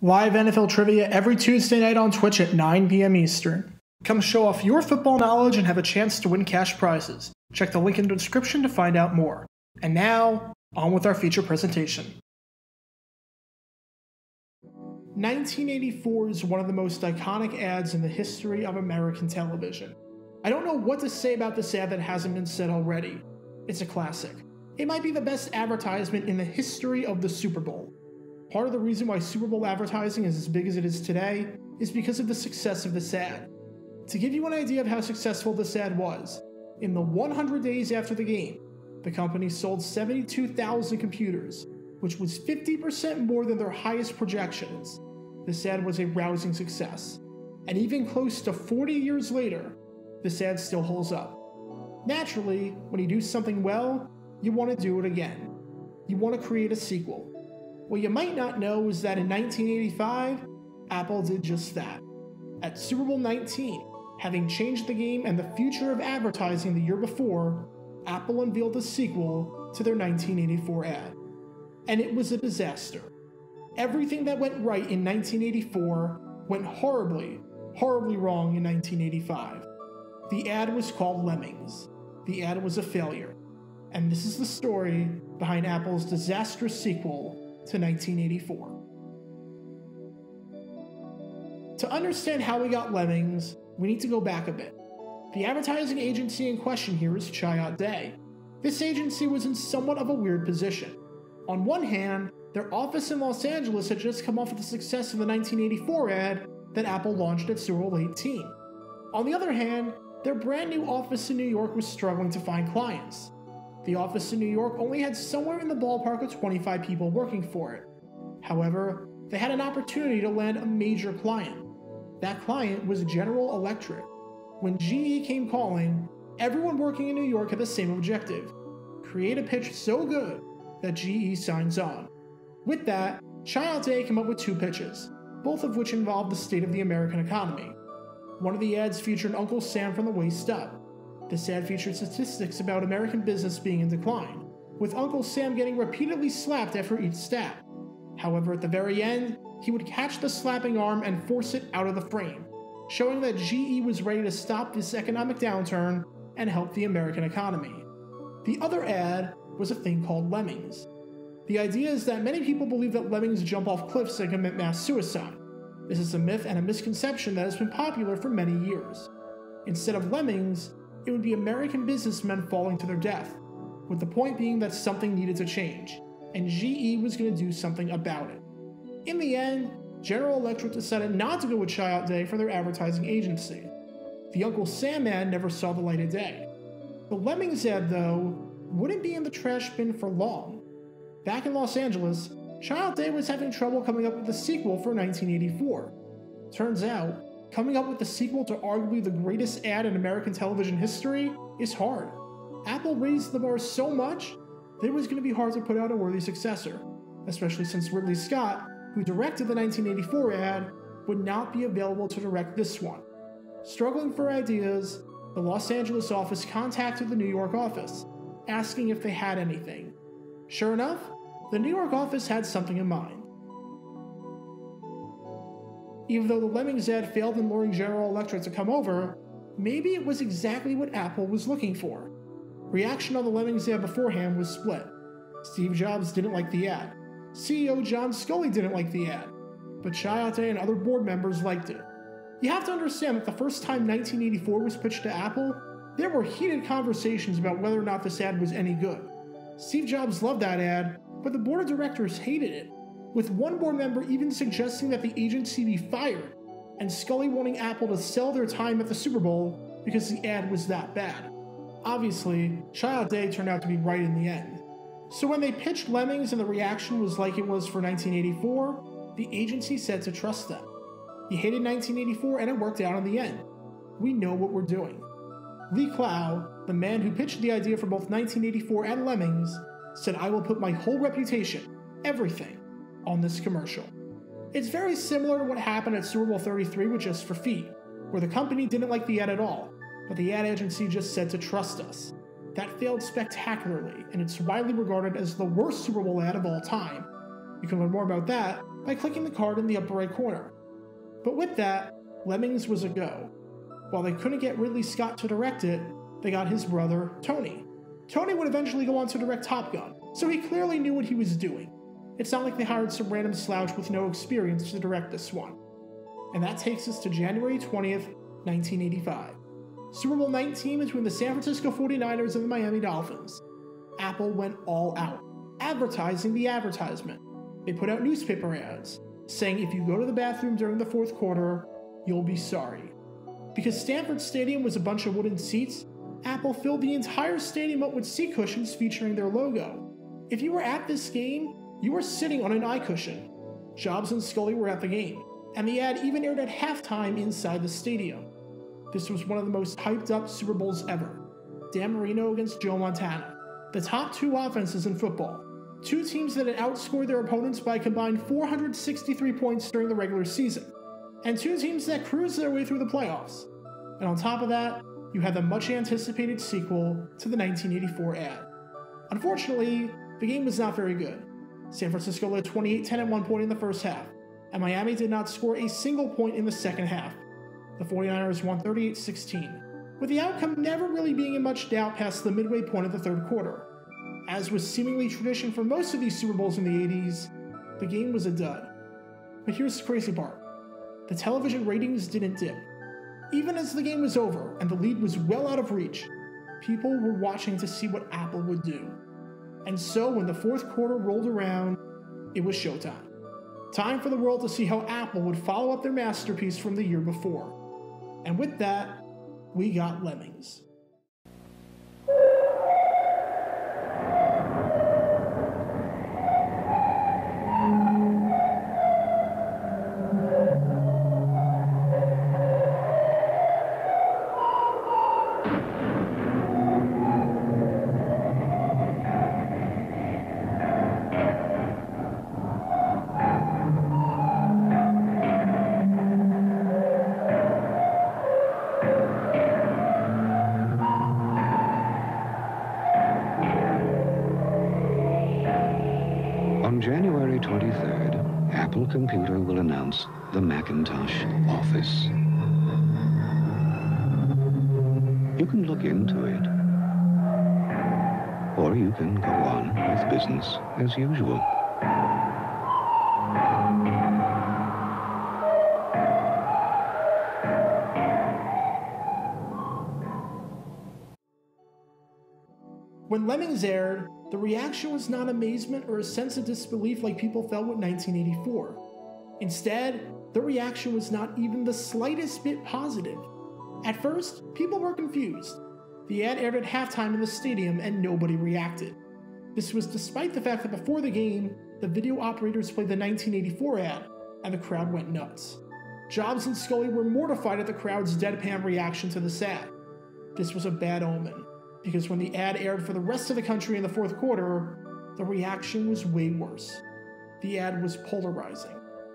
Live NFL trivia every Tuesday night on Twitch at 9 p.m. Eastern. Come show off your football knowledge and have a chance to win cash prizes. Check the link in the description to find out more. And now, on with our feature presentation. 1984 is one of the most iconic ads in the history of American television. I don't know what to say about this ad that hasn't been said already. It's a classic. It might be the best advertisement in the history of the Super Bowl. Part of the reason why Super Bowl advertising is as big as it is today is because of the success of this ad. To give you an idea of how successful this ad was, in the 100 days after the game, the company sold 72,000 computers, which was 50% more than their highest projections. This ad was a rousing success, and even close to 40 years later, this ad still holds up. Naturally, when you do something well, you want to do it again. You want to create a sequel. What you might not know is that in 1985, Apple did just that. At Super Bowl XIX, having changed the game and the future of advertising the year before, Apple unveiled a sequel to their 1984 ad. And it was a disaster. Everything that went right in 1984 went horribly, horribly wrong in 1985. The ad was called Lemmings. The ad was a failure. And this is the story behind Apple's disastrous sequel to 1984. To understand how we got Lemmings, we need to go back a bit. The advertising agency in question here is Chiat/Day. This agency was in somewhat of a weird position. On one hand, their office in Los Angeles had just come off of the success of the 1984 ad that Apple launched at Super Bowl XVIII. On the other hand, their brand new office in New York was struggling to find clients. The office in New York only had somewhere in the ballpark of 25 people working for it. However, they had an opportunity to land a major client. That client was General Electric. When GE came calling, everyone working in New York had the same objective: create a pitch so good that GE signs on. With that, Chiat/Day came up with two pitches, both of which involved the state of the American economy. One of the ads featured Uncle Sam from the waist up. This ad featured statistics about American business being in decline, with Uncle Sam getting repeatedly slapped after each stab. However, at the very end, he would catch the slapping arm and force it out of the frame, showing that GE was ready to stop this economic downturn and help the American economy. The other ad was a thing called Lemmings. The idea is that many people believe that lemmings jump off cliffs and commit mass suicide. This is a myth and a misconception that has been popular for many years. Instead of lemmings, it would be American businessmen falling to their death, with the point being that something needed to change, and GE was going to do something about it. In the end, General Electric decided not to go with Chiat/Day for their advertising agency. The Uncle Sam ad never saw the light of day. The Lemmings ad, though, wouldn't be in the trash bin for long. Back in Los Angeles, Chiat/Day was having trouble coming up with a sequel for 1984. Turns out, coming up with the sequel to arguably the greatest ad in American television history is hard. Apple raised the bar so much that it was going to be hard to put out a worthy successor, especially since Ridley Scott, who directed the 1984 ad, would not be available to direct this one. Struggling for ideas, the Los Angeles office contacted the New York office, asking if they had anything. Sure enough, the New York office had something in mind. Even though the Lemmings ad failed in luring General Electric to come over, maybe it was exactly what Apple was looking for. Reaction on the Lemmings ad beforehand was split. Steve Jobs didn't like the ad. CEO John Sculley didn't like the ad. But Chiat/Day and other board members liked it. You have to understand that the first time 1984 was pitched to Apple, there were heated conversations about whether or not this ad was any good. Steve Jobs loved that ad, but the board of directors hated it, with one board member even suggesting that the agency be fired, and Sculley wanting Apple to sell their time at the Super Bowl because the ad was that bad. Obviously, Chiat/Day turned out to be right in the end. So when they pitched Lemmings and the reaction was like it was for 1984, the agency said to trust them. He hated 1984 and it worked out in the end. We know what we're doing. Lee Clow, the man who pitched the idea for both 1984 and Lemmings, said, "I will put my whole reputation, everything, on this commercial." It's very similar to what happened at Super Bowl XXXIII with Just for Feet, where the company didn't like the ad at all, but the ad agency just said to trust us. That failed spectacularly, and it's widely regarded as the worst Super Bowl ad of all time. You can learn more about that by clicking the card in the upper right corner. But with that, Lemmings was a go. While they couldn't get Ridley Scott to direct it, they got his brother, Tony. Tony would eventually go on to direct Top Gun, so he clearly knew what he was doing. It's not like they hired some random slouch with no experience to direct this one. And that takes us to January 20th, 1985. Super Bowl XIX between the San Francisco 49ers and the Miami Dolphins. Apple went all out, advertising the advertisement. They put out newspaper ads, saying if you go to the bathroom during the fourth quarter, you'll be sorry. Because Stanford Stadium was a bunch of wooden seats, Apple filled the entire stadium up with seat cushions featuring their logo. If you were at this game, you were sitting on an eye cushion. Jobs and Scully were at the game, and the ad even aired at halftime inside the stadium. This was one of the most hyped up Super Bowls ever. Dan Marino against Joe Montana. The top two offenses in football. Two teams that had outscored their opponents by a combined 463 points during the regular season. And two teams that cruised their way through the playoffs. And on top of that, you had the much anticipated sequel to the 1984 ad. Unfortunately, the game was not very good. San Francisco led 28-10 at one point in the first half, and Miami did not score a single point in the second half. The 49ers won 38-16, with the outcome never really being in much doubt past the midway point of the third quarter. As was seemingly tradition for most of these Super Bowls in the 80s, the game was a dud. But here's the crazy part. The television ratings didn't dip. Even as the game was over and the lead was well out of reach, people were watching to see what Apple would do. And so when the fourth quarter rolled around, it was showtime. Time for the world to see how Apple would follow up their masterpiece from the year before. And with that, we got Lemmings. On January 23rd, Apple Computer will announce the Macintosh Office. You can look into it, or you can go on with business as usual. When Lemmings aired, the reaction was not amazement or a sense of disbelief like people felt with 1984. Instead, the reaction was not even the slightest bit positive. At first, people were confused. The ad aired at halftime in the stadium and nobody reacted. This was despite the fact that before the game, the video operators played the 1984 ad and the crowd went nuts. Jobs and Scully were mortified at the crowd's deadpan reaction to this ad. This was a bad omen, because when the ad aired for the rest of the country in the fourth quarter, the reaction was way worse. The ad was polarizing.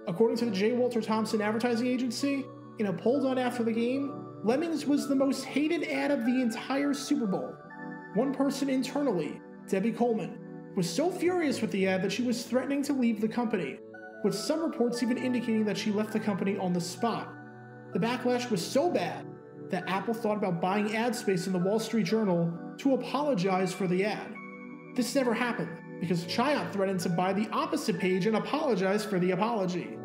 According to the J. Walter Thompson advertising agency, in a poll done after the game, Lemmings was the most hated ad of the entire Super Bowl. One person internally, Debbie Coleman, was so furious with the ad that she was threatening to leave the company, with some reports even indicating that she left the company on the spot. The backlash was so bad that Apple thought about buying ad space in the Wall Street Journal to apologize for the ad. This never happened, because Chiat threatened to buy the opposite page and apologize for the apology.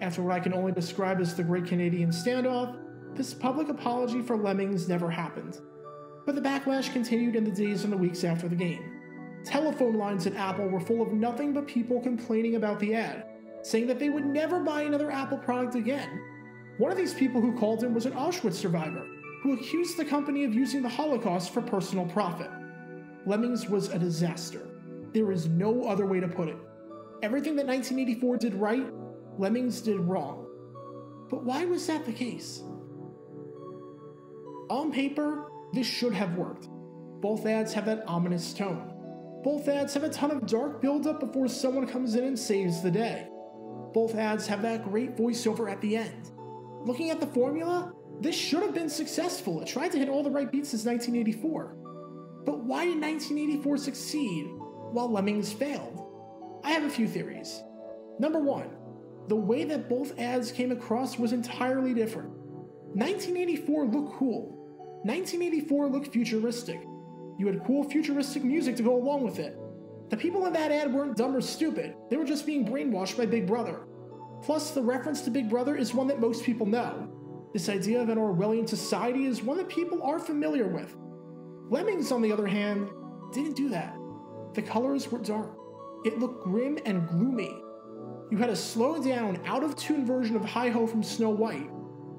After what I can only describe as the Great Canadian Standoff, this public apology for Lemmings never happened. But the backlash continued in the days and the weeks after the game. Telephone lines at Apple were full of nothing but people complaining about the ad, saying that they would never buy another Apple product again. One of these people who called in was an Auschwitz survivor, who accused the company of using the Holocaust for personal profit. Lemmings was a disaster. There is no other way to put it. Everything that 1984 did right, Lemmings did wrong. But why was that the case? On paper, this should have worked. Both ads have that ominous tone. Both ads have a ton of dark buildup before someone comes in and saves the day. Both ads have that great voiceover at the end. Looking at the formula, this should have been successful. It tried to hit all the right beats since 1984. But why did 1984 succeed while Lemmings failed? I have a few theories. Number one, the way that both ads came across was entirely different. 1984 looked cool. 1984 looked futuristic. You had cool futuristic music to go along with it. The people in that ad weren't dumb or stupid, they were just being brainwashed by Big Brother. Plus, the reference to Big Brother is one that most people know. This idea of an Orwellian society is one that people are familiar with. Lemmings, on the other hand, didn't do that. The colors were dark. It looked grim and gloomy. You had a slowed down, out-of-tune version of Hi-Ho from Snow White.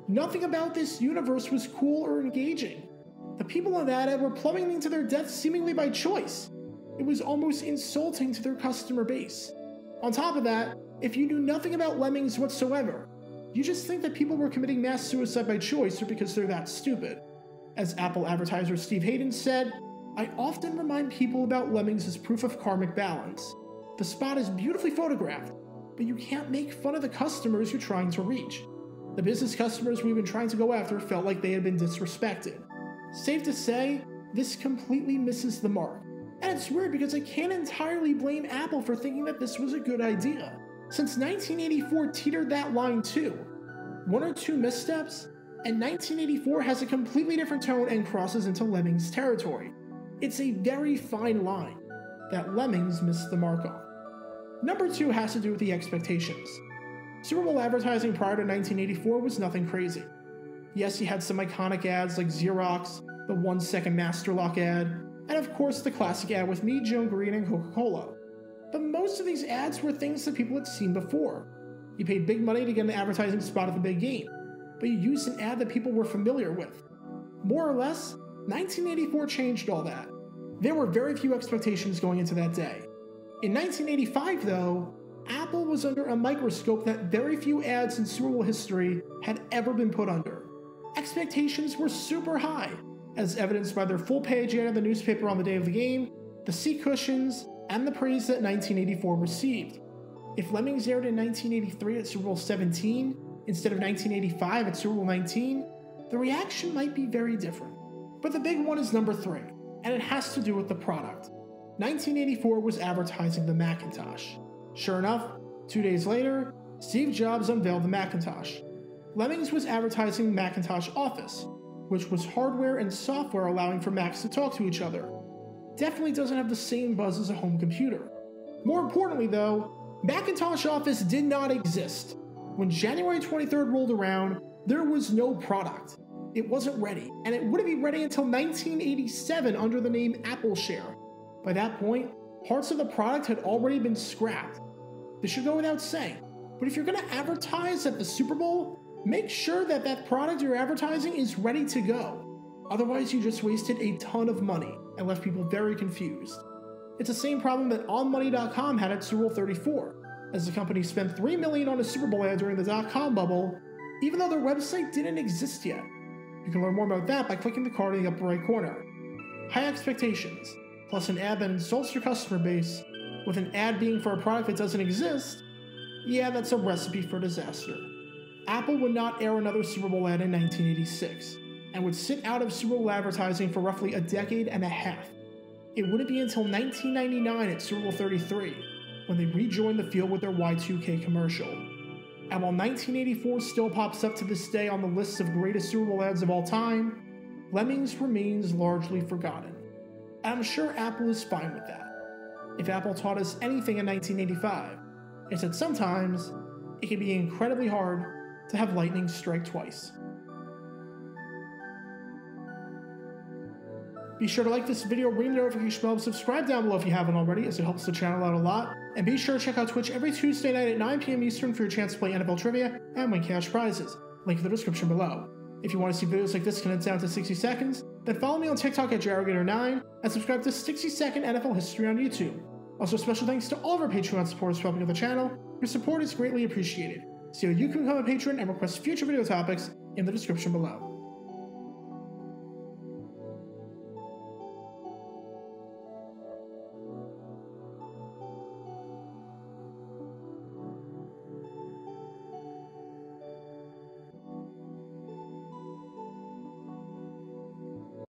Nothing about this universe was cool or engaging. The people in that ad were plummeting into their deaths seemingly by choice. It was almost insulting to their customer base. On top of that, if you knew nothing about Lemmings whatsoever, you just think that people were committing mass suicide by choice or because they're that stupid. As Apple advertiser Steve Hayden said, "I often remind people about Lemmings as proof of karmic balance. The spot is beautifully photographed, but you can't make fun of the customers you're trying to reach. The business customers we've been trying to go after felt like they had been disrespected." Safe to say, this completely misses the mark. And it's weird because I can't entirely blame Apple for thinking that this was a good idea. Since 1984 teetered that line too. One or two missteps, and 1984 has a completely different tone and crosses into Lemmings territory. It's a very fine line that Lemmings missed the mark on. Number two has to do with the expectations. Super Bowl advertising prior to 1984 was nothing crazy. Yes, you had some iconic ads like Xerox, the 1-second Masterlock ad, and of course the classic ad with Mean Joe Green and Coca-Cola. But most of these ads were things that people had seen before. You paid big money to get an advertising spot at the big game, but you used an ad that people were familiar with. More or less, 1984 changed all that. There were very few expectations going into that day. In 1985, though, Apple was under a microscope that very few ads in Super Bowl history had ever been put under. Expectations were super high, as evidenced by their full-page ad in the newspaper on the day of the game, the seat cushions, and the praise that 1984 received. If Lemmings aired in 1983 at Super Bowl XVII instead of 1985 at Super Bowl XIX, the reaction might be very different. But the big one is number three, and it has to do with the product. 1984 was advertising the Macintosh. Sure enough, 2 days later, Steve Jobs unveiled the Macintosh. Lemmings was advertising Macintosh Office, which was hardware and software allowing for Macs to talk to each other. Definitely doesn't have the same buzz as a home computer. More importantly though, Macintosh Office did not exist. When January 23rd rolled around, there was no product. It wasn't ready, and it wouldn't be ready until 1987 under the name AppleShare. By that point, parts of the product had already been scrapped. This should go without saying, but if you're going to advertise at the Super Bowl, make sure that that product you're advertising is ready to go. Otherwise, you just wasted a ton of money and left people very confused. It's the same problem that OnMoney.com had at Super Bowl 34, as the company spent $3 million on a Super Bowl ad during the dot-com bubble, even though their website didn't exist yet. You can learn more about that by clicking the card in the upper right corner. High expectations, plus an ad that insults your customer base, with an ad being for a product that doesn't exist, yeah, that's a recipe for disaster. Apple would not air another Super Bowl ad in 1986. And would sit out of Super Bowl advertising for roughly a decade and a half. It wouldn't be until 1999 at Super Bowl 33 when they rejoined the field with their Y2K commercial. And while 1984 still pops up to this day on the list of greatest Super Bowl ads of all time, Lemmings remains largely forgotten. And I'm sure Apple is fine with that. If Apple taught us anything in 1985, it's that sometimes it can be incredibly hard to have lightning strike twice. Be sure to like this video, ring the notification bell, subscribe down below if you haven't already, as it helps the channel out a lot. And be sure to check out Twitch every Tuesday night at 9 PM Eastern for your chance to play NFL trivia and win cash prizes. Link in the description below. If you want to see videos like this condensed down to 60 seconds, then follow me on TikTok at JaguarGator9 and subscribe to 60 Second NFL History on YouTube. Also, special thanks to all of our Patreon supporters for helping out the channel. Your support is greatly appreciated. So you can become a patron and request future video topics in the description below.